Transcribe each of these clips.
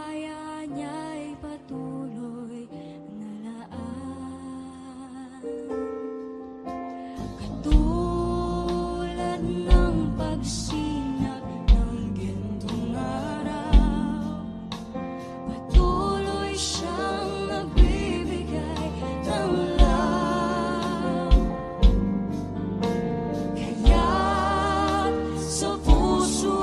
kaya niya'y patuloy na laan. Katulad ng pagsinag ng gintong araw, patuloy siyang nagbibigay ng law. Kaya sa puso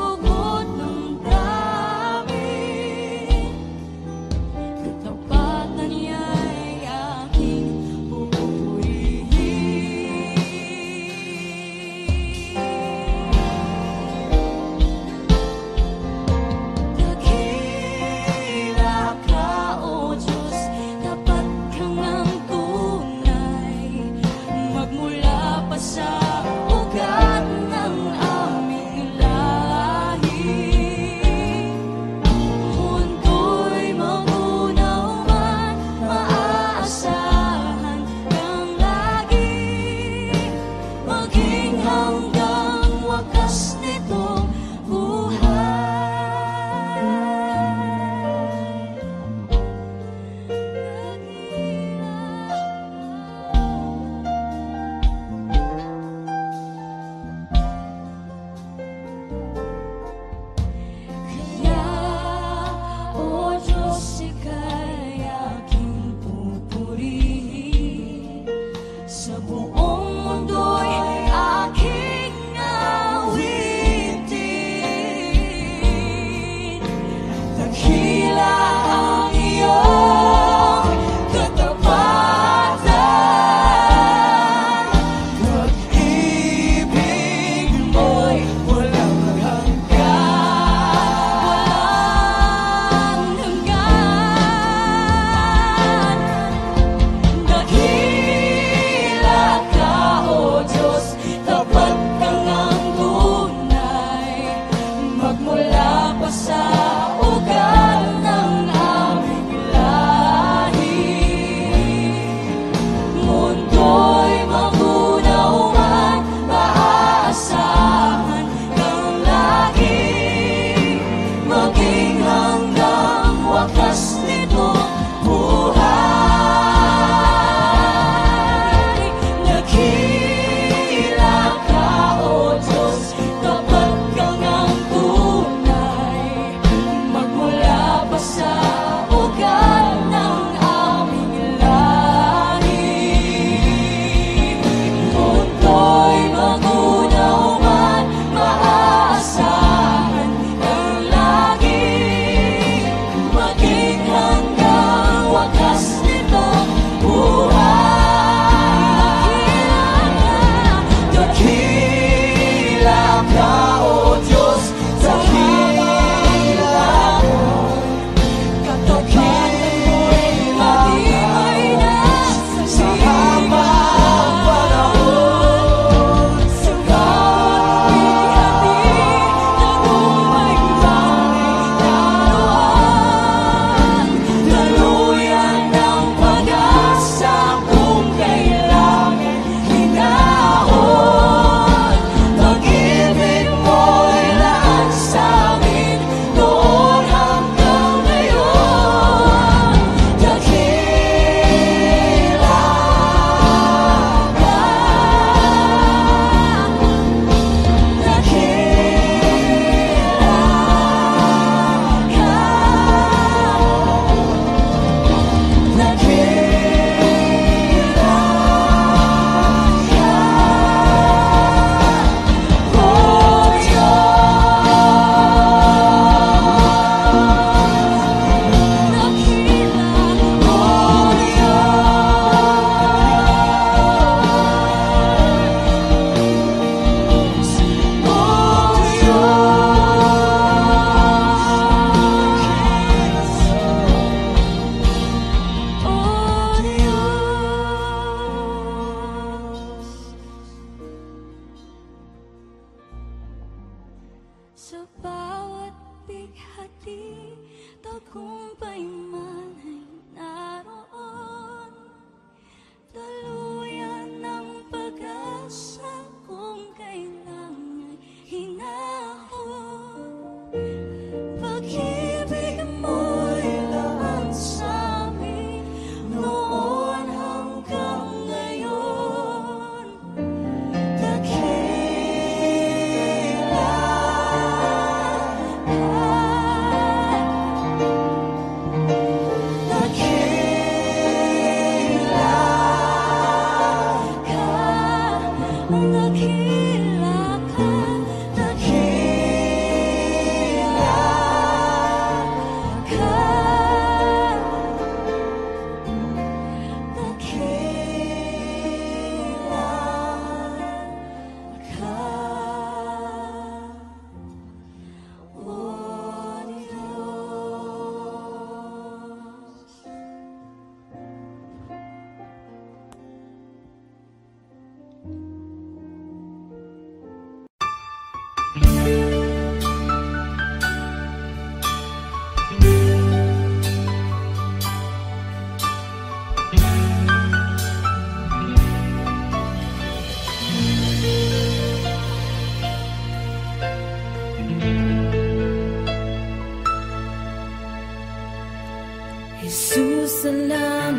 sa bawat bighati, tagumpay man ay naroon. Daluyan ng pag-asa kung kailangan ay hinahon. Pag-ibig mo Jesus, salamat.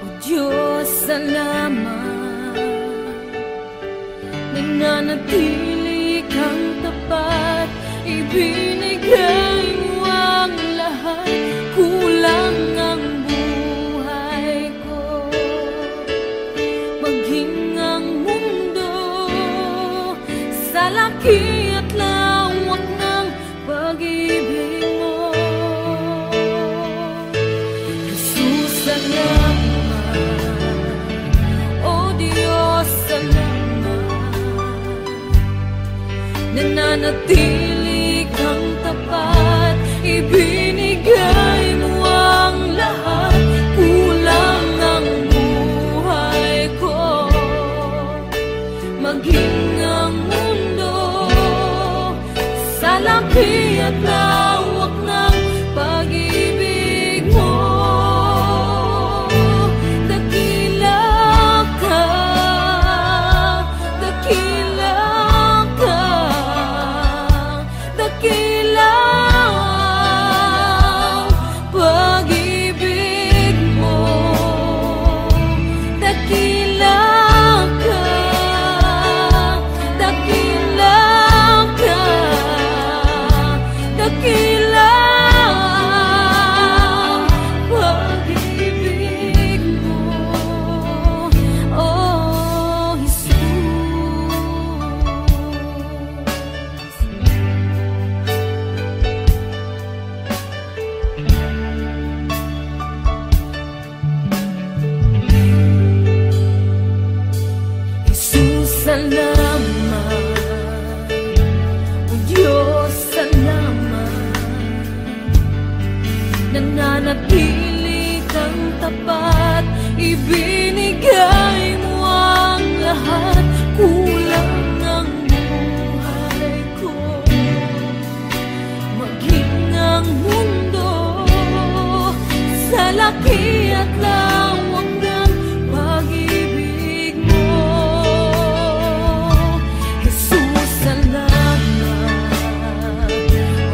O Diyos, salamat. Nananatili kang tapat, ibinigay mo ang lahat. Kulang ang buhay ko, maging ang mundo sa laki at lawak ng pag-ibig. Nananatili kang tapat, ibinigay mo ang lahat. Kulang ang buhay ko, maging ang mundo sa laki at lawak ng pag-ibig mo. Dakila ka, dakila ka, dakilang pag-ibig mo. Dakilang ka, dakilang ka, dakilang pag-ibig mo. Oh, Jesus. Salamat, o Diyos, salamat. Nananatili kang tapat, ibinigay mo ang lahat. Kulang ang buhay ko, maging ang mundo sa laki at lawak ng pag-ibig mo. Jesus, salamat.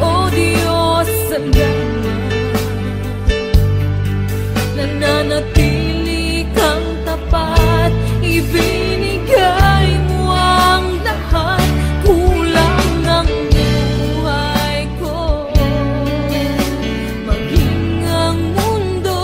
O Diyos, salamat. Nananatili kang tapat, ibinigay mo ang lahat. Kulang ang buhay ko, maging ang mundo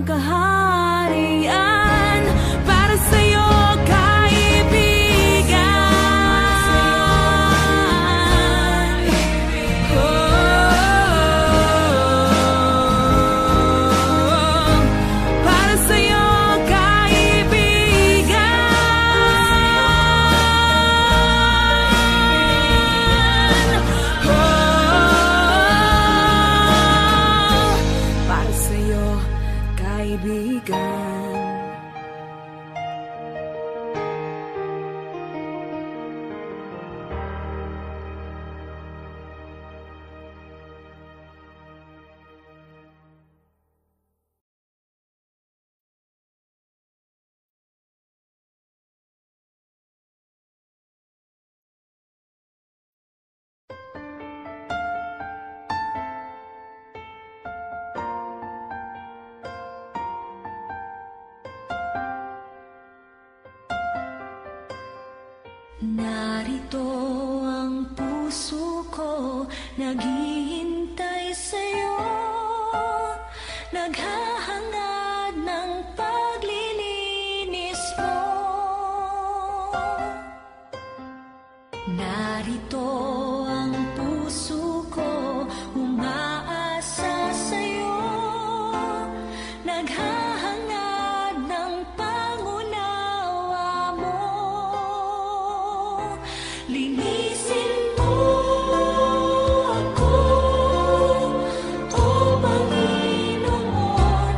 ang kaharian para sa'yo, kaibigan. Oh, para sa'yo, kaibigan. Oh, para sa'yo, kaibigan. Narito ang puso ko, naghihintay sa'yo, naghahangad ng paglilinis mo. Narito ang puso ko, umaasa sa'yo, naghahangad ng pangunawa mo. Linisin mo ako, O Panginoon.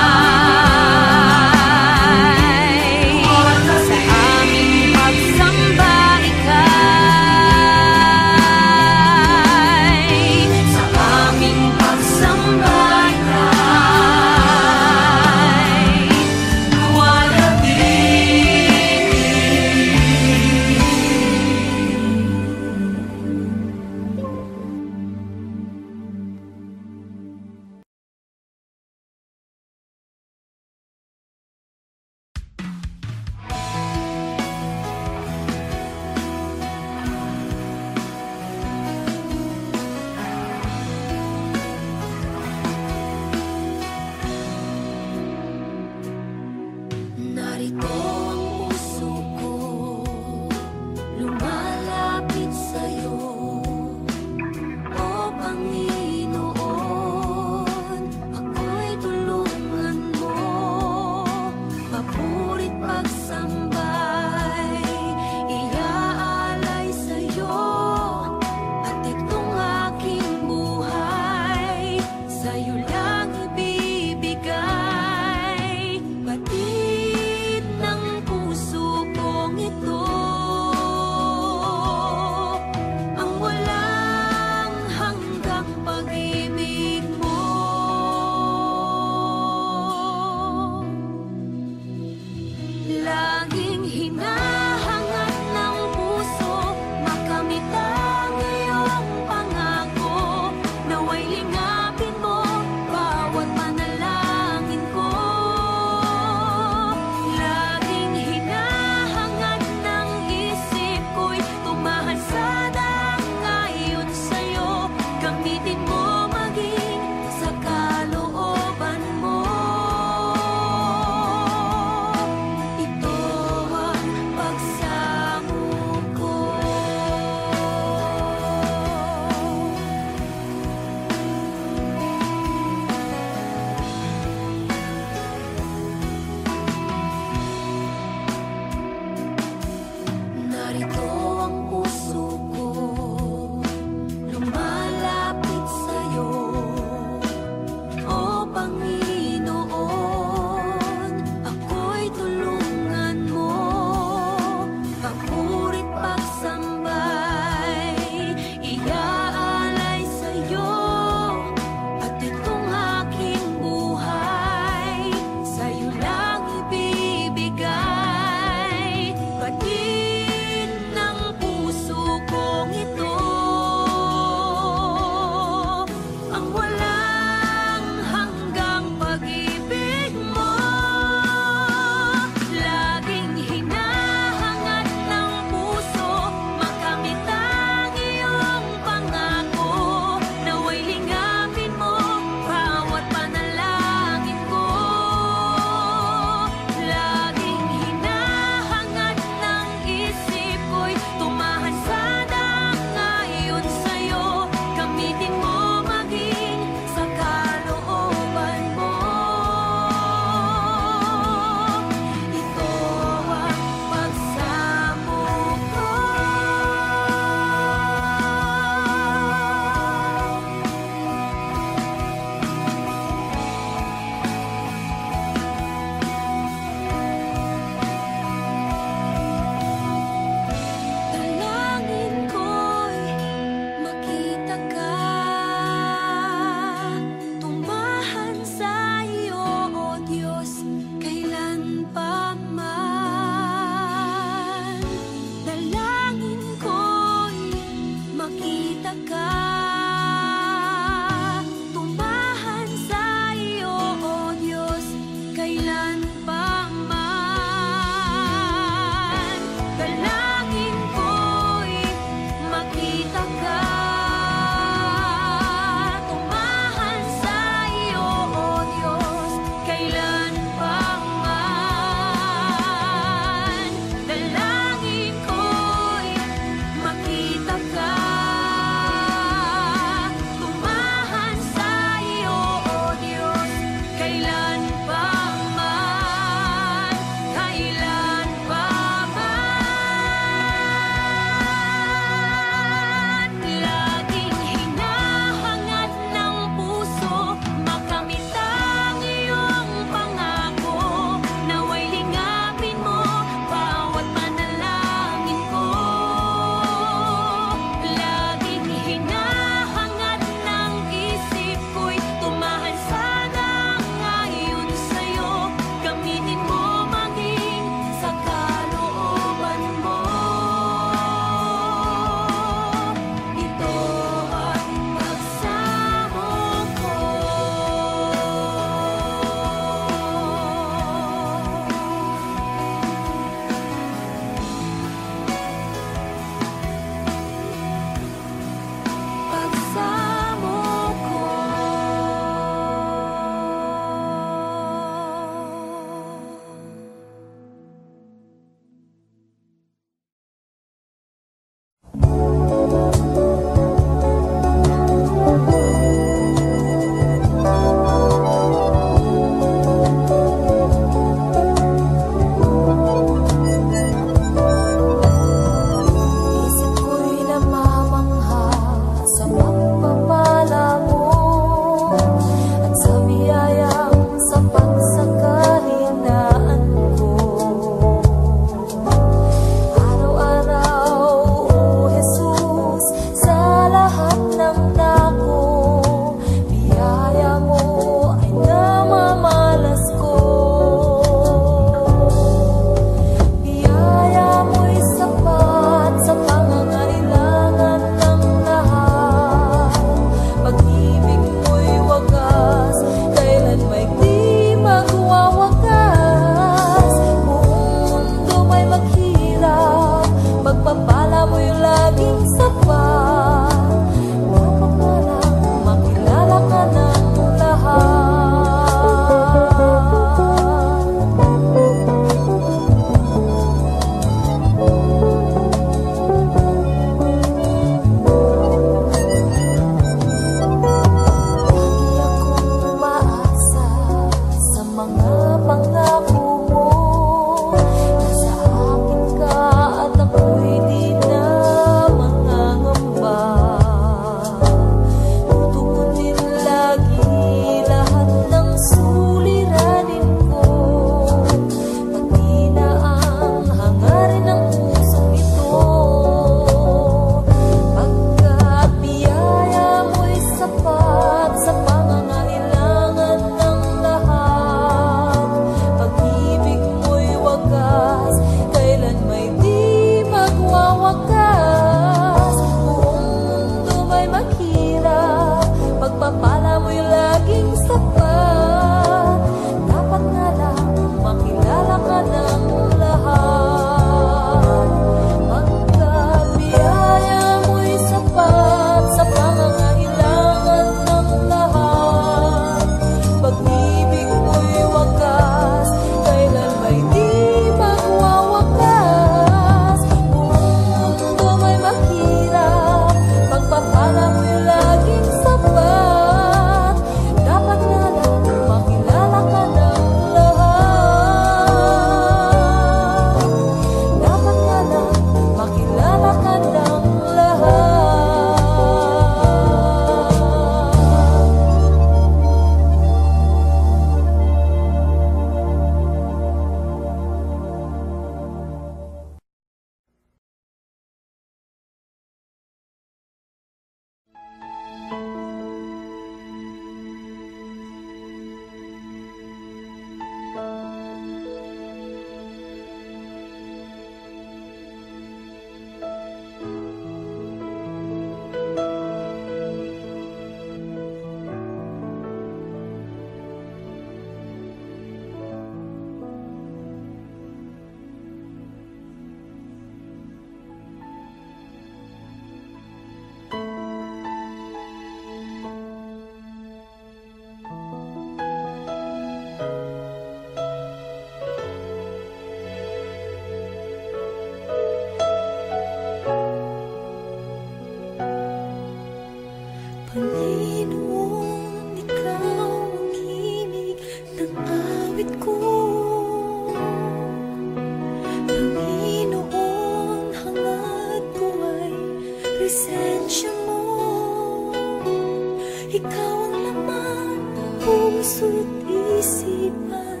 puso't isipan,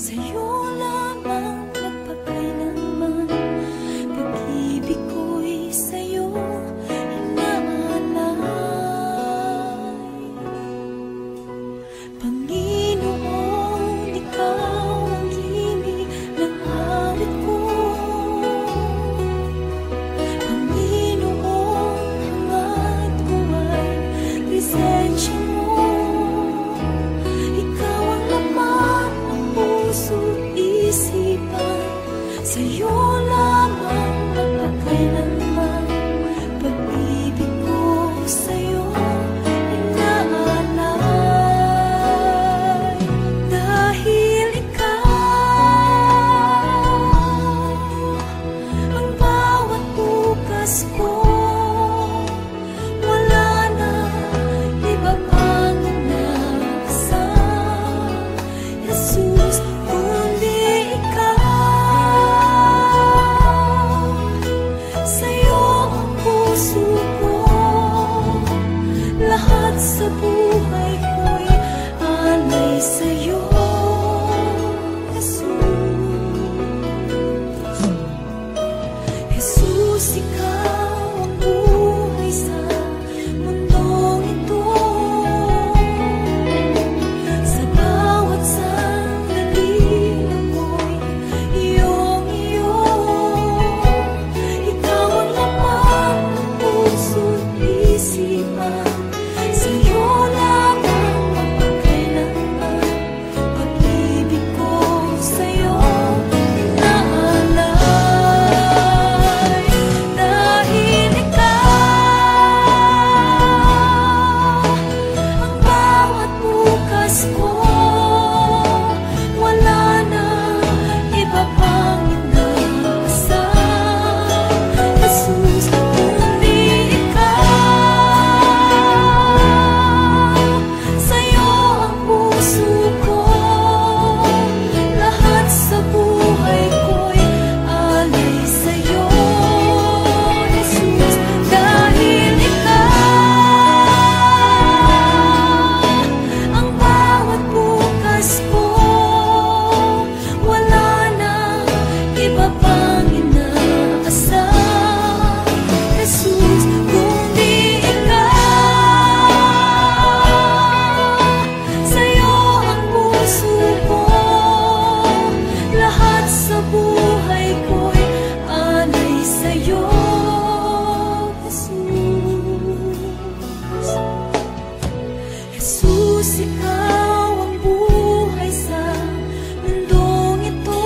sa'yo lamang nagpakailanman. Pag-ibig ko'y sa'yo hinahanay. Panginoon, ikaw ang himig ng awit ko. Panginoon, hangad ko ay presensya mo. Sa'yo lamang magpakailanman, pag-ibig ko sa'yo inaalay. Dahil ikaw ang bawat bukas ko. Sa buhay ko'y alay sa'yo, Jesus. Jesus, ikaw ang buhay sa mundong ito. Sa bawat sandali ako'y iyong-iyo. Ikaw ang laman ng puso't isipan. Ikaw ang buhay sa mundong ito.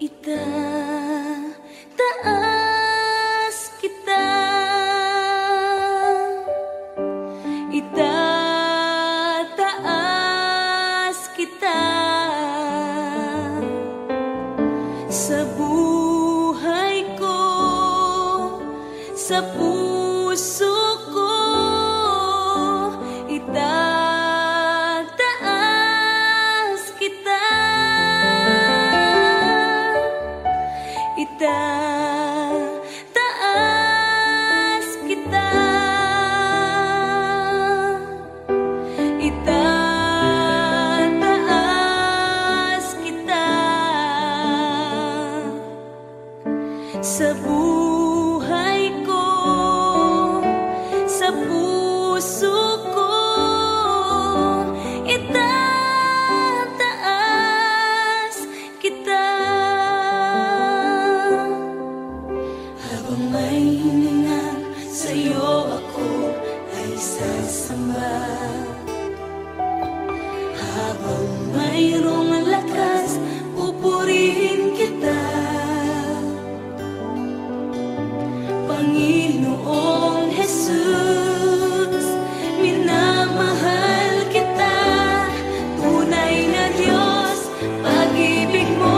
Itataas kita. Diyos, ang ibig mo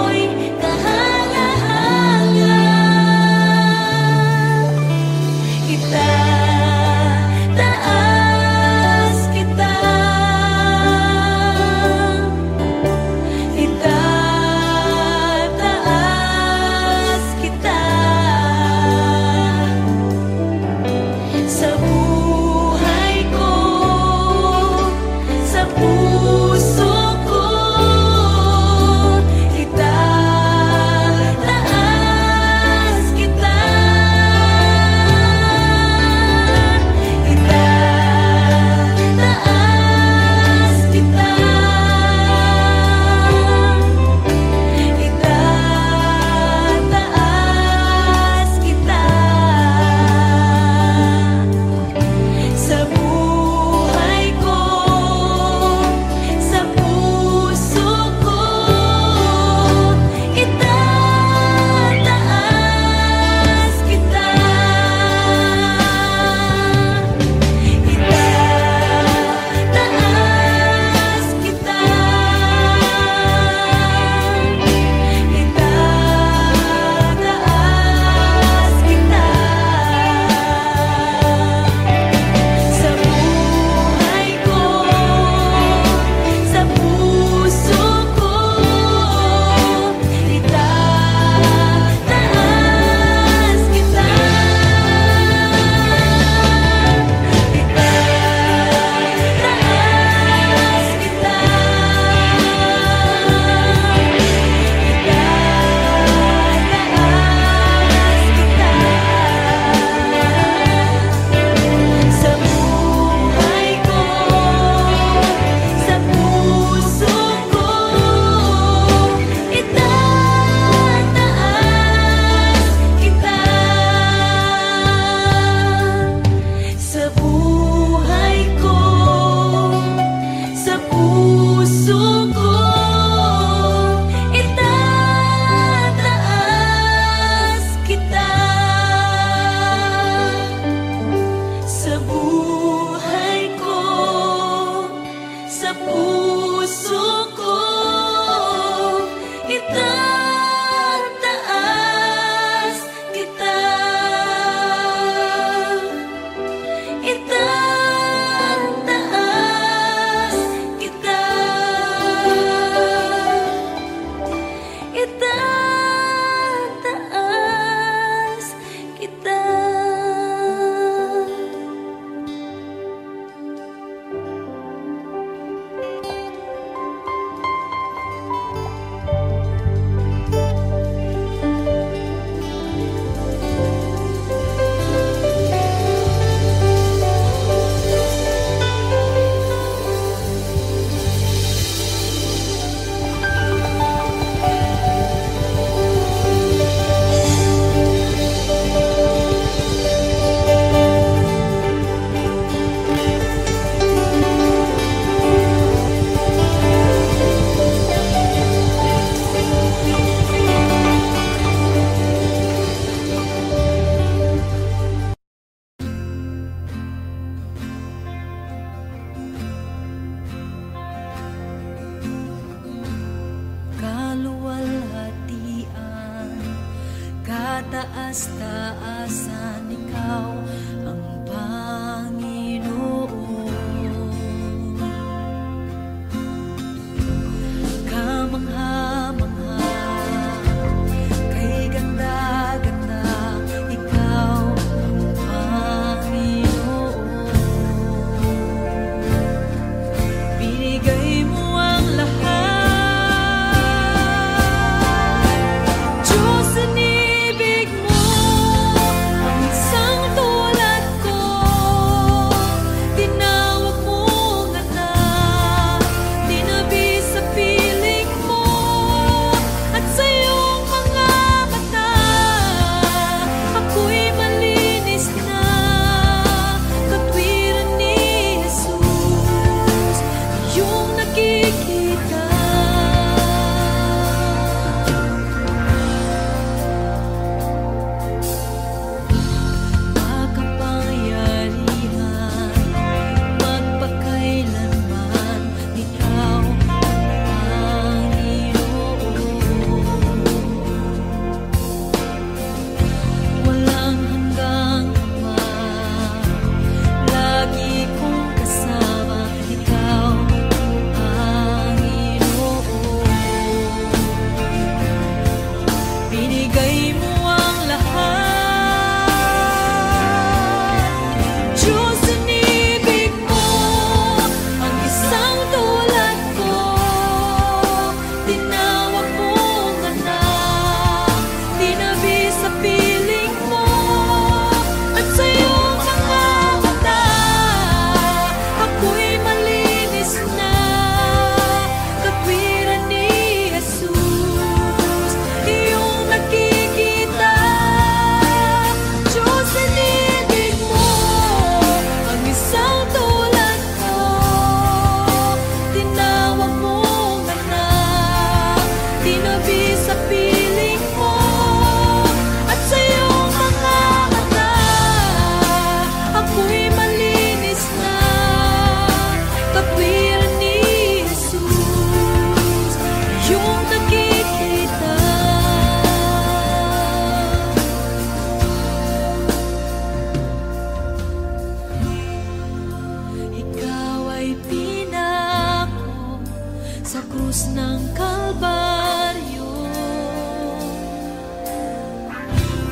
krus ng Kalbaryo.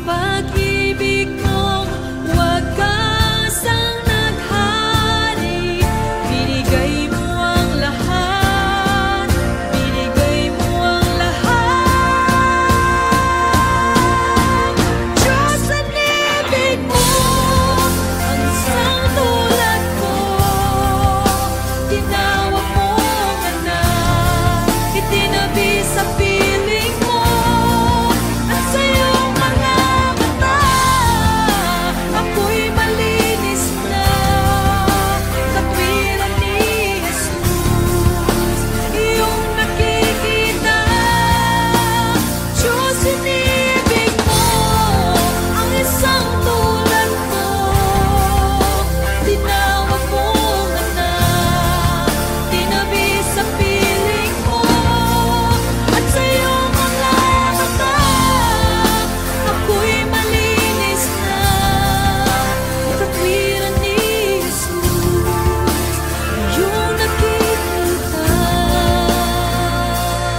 Pag-ibig mong wagas ang naghari, binigay mo ang lahat, binigay mo ang lahat. Diyos, ang ibig mo, ang isang tulad ko, tinawag mo itinabi sa piling mo at sa iyong mga mata, ako'y malinis na katwiran ni Jesus, iyong nakikita. Diyos, inibig mo, ang isang tulad ko, tinawag mo na na, itinabi sa piling mo at sa iyong mga mata, ako'y malinis na katwiran ni Jesus, iyong nakikita.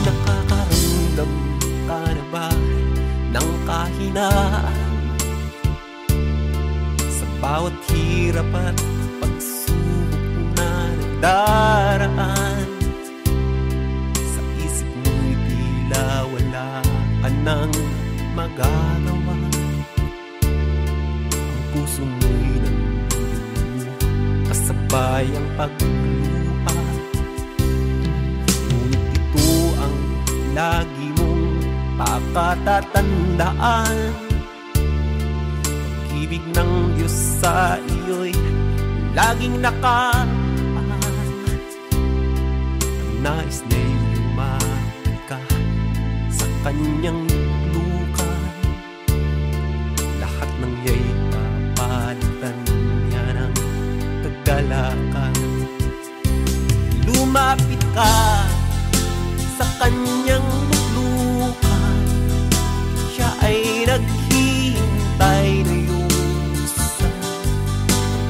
Nakaramdam ka na ba ng kahinaan, sa bawat hirap at pagsubok na nadaraan? Sa isip mo'y tila wala ka na magagawa, ang puso mo'y namumuo, kasabay ang pagluha. Ngunit ito ang lagi mong pakatatandaan, pag-ibig ng Diyos sa iyo'y laging nakalaan. Ang nais niya'y lumapit ka sa kanyang lukay, lahat ng iya'y papalitan niya ng kagalakan. Lumapit ka sa kanyang luklukan, siya ay naghihintay na iyong utusan.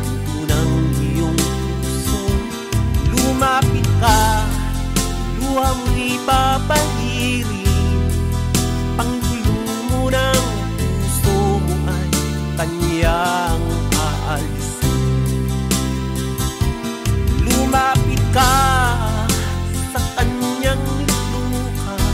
Ito ng iyong puso, lumapit ka, luha mo'y papahirin, ang lulumo ng puso mo ay kanyang aalisin. Nakakaramdam ka na ba ng kahinaan, sa bawat hirap at pagsubok na nagdaraan? Sa isip mo'y tila wala ka nang magagawa, ang puso mo'y nanluluha, kasabay ang pagluha. Ngunit ito ang lagi mong pakatatandaan, pag-ibig ng Diyos sa iyo'y laging nakaan. Ang nais niya'y lumapit ka sa kanyang luklukan, lahat ng iya'y papalitan niya ng kagalakan. Lumapit ka sa kanyang luklukan, siya ay naghihintay na iyong utusan. Ito ng iyong puso, lumapit ka, luha mo'y papahirin, panglulumo ng puso mo ay kanyang aalisin. Lumapit ka sa kanyang luklukan,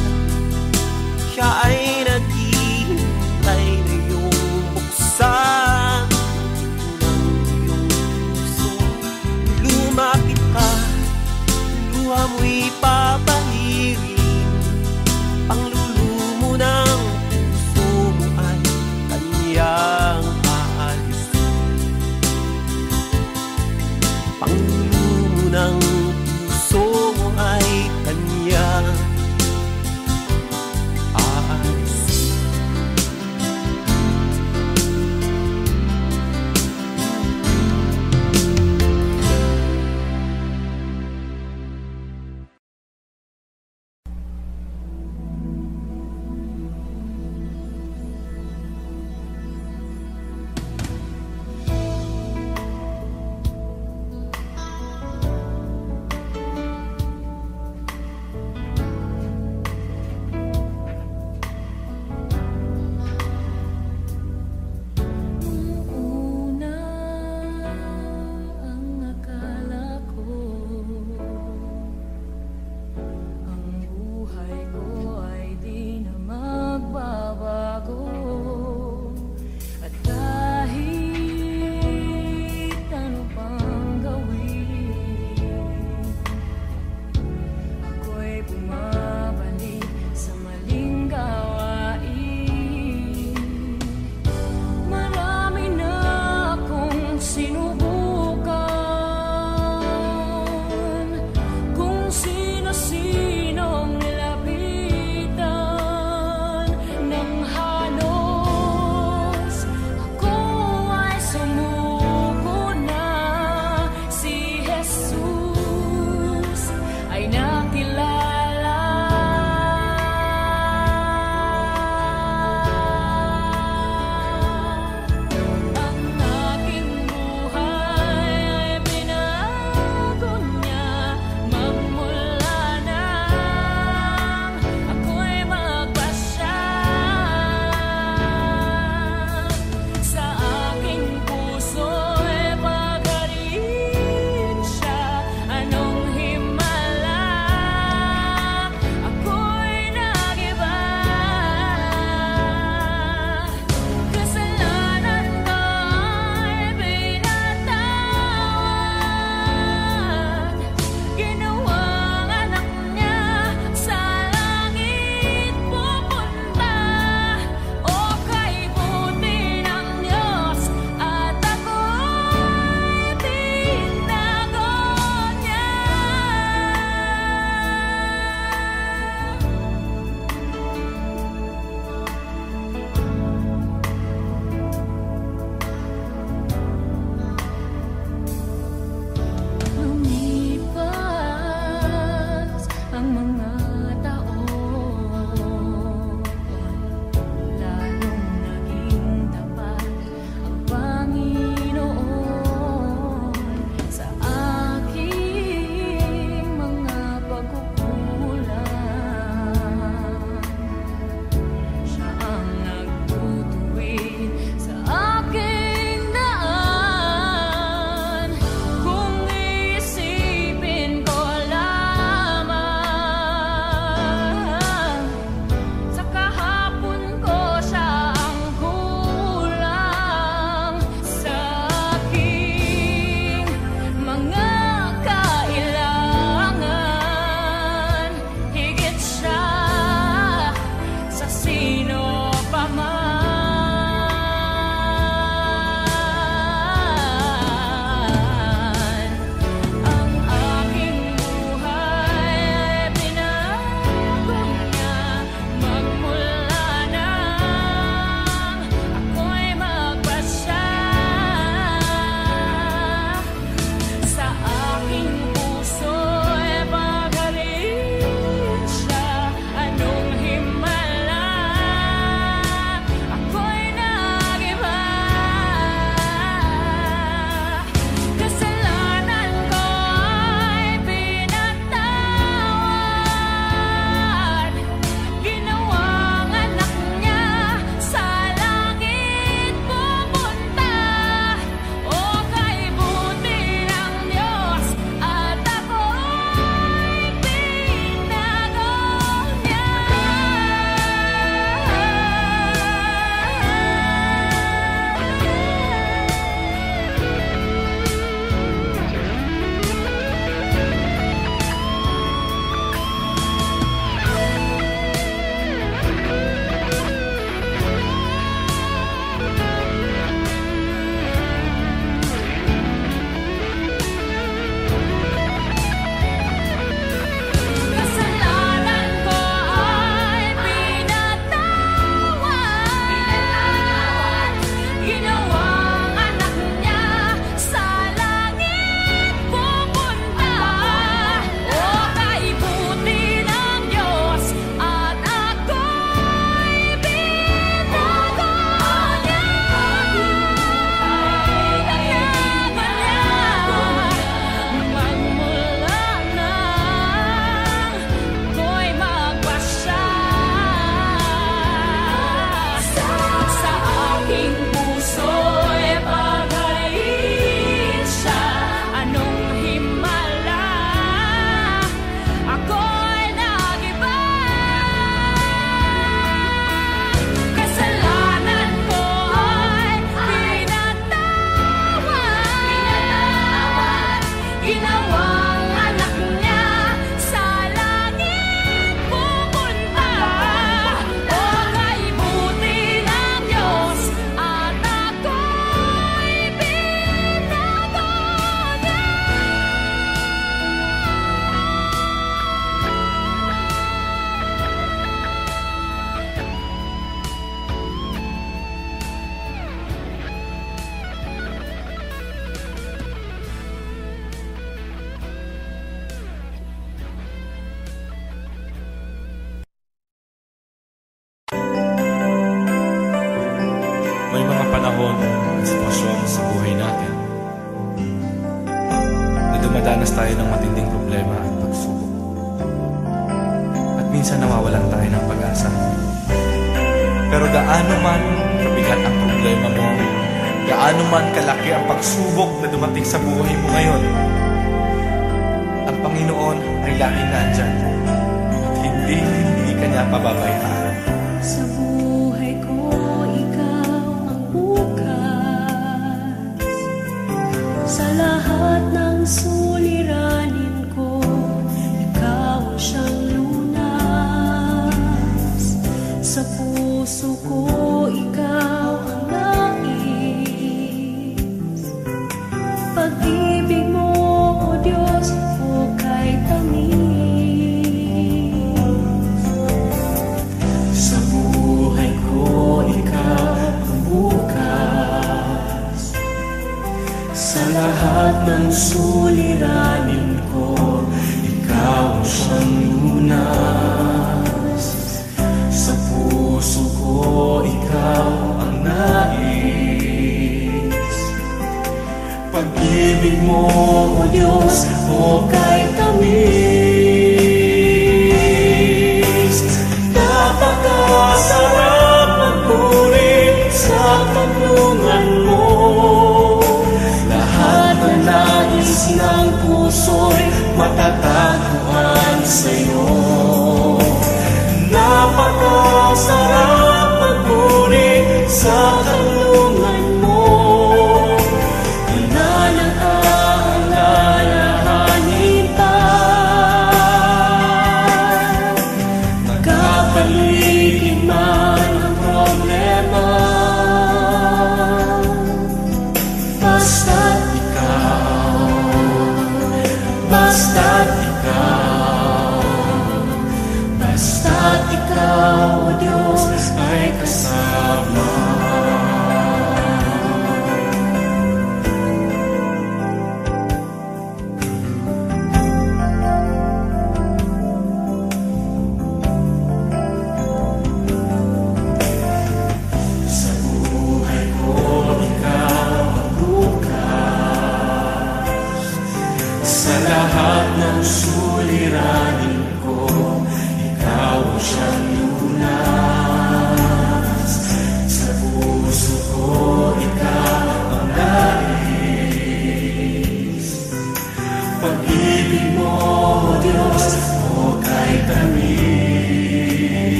panahon at sitwasyon sa buhay natin na dumadanas tayo ng matinding problema at pagsubok. At minsan nawawalan tayo ng pag-asa. Pero gaano man kabigat ang problema mo, gaano man kalaki ang pagsubok na dumating sa buhay mo ngayon, ang Panginoon ay laging nandyan at hindi Kanya pababayaan. Sa buhay ko, Ikaw ang bukas. Sa lahat ng suliranin ko, Ikaw ang siyang lunas. Sa puso ko, Ikaw ang nais. Pag-ibig mo, O Diyos, hukay tamis. Sa buhay ko, Ikaw ang bukas. Sa lahat ng suliranin ko, Ikaw ang siyang lunas. Sa puso ko, Ikaw ang nais. Pag-ibig mo, O Diyos, hukay tamis. Napakasarap magpuri sa katanungan mo. Lahat ng nais ng puso'y matatagpuan sa'yo. Napakasarap magpuri sa katanungan mo. Pinanag-aalalahanin pa. Magkapaligid man ang problema, basta't Ikaw, basta't Ikaw, basta't Ikaw, O Diyos, ay kasama.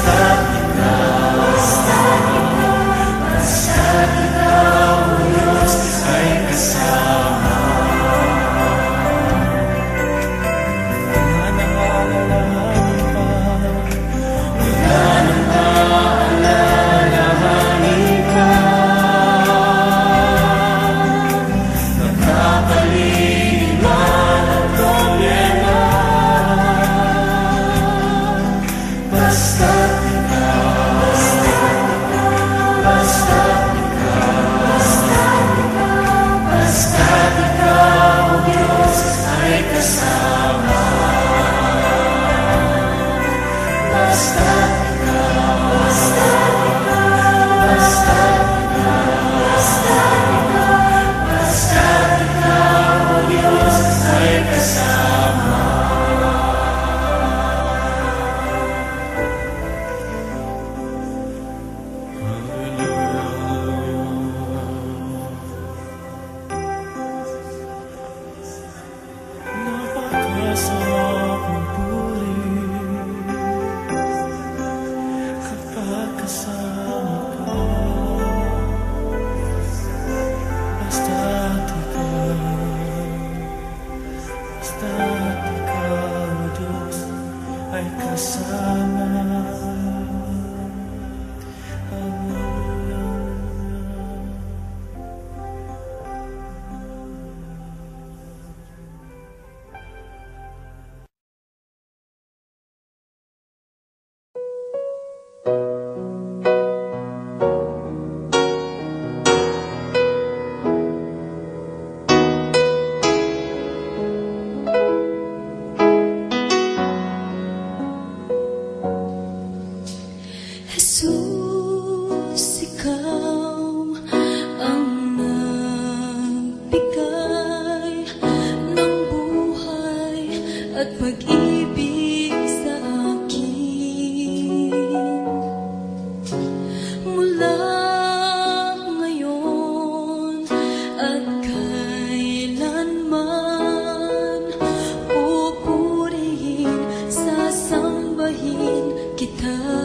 Stop. ay kasama ang ulan. Kita